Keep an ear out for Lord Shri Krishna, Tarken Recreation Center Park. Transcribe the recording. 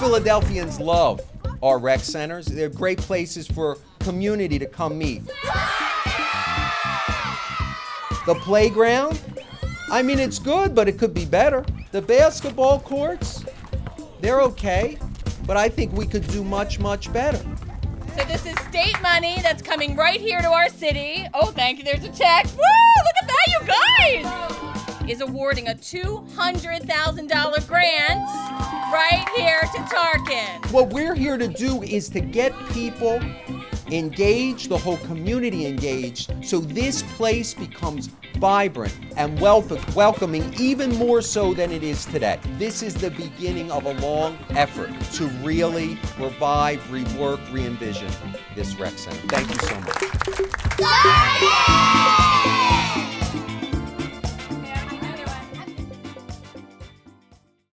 Philadelphians love our rec centers. They're great places for community to come meet. The playground, I mean, it's good, but it could be better. The basketball courts, they're okay, but I think we could do much, much better. So this is state money that's coming right here to our city. Oh, thank you, there's a check. Woo, look at that, you guys! Is awarding a $200,000 grant right here to Tarken. What we're here to do is to get people engaged, the whole community engaged, so this place becomes vibrant and welcoming, even more so than it is today. This is the beginning of a long effort to really revive, rework, re-envision this rec center. Thank you so much.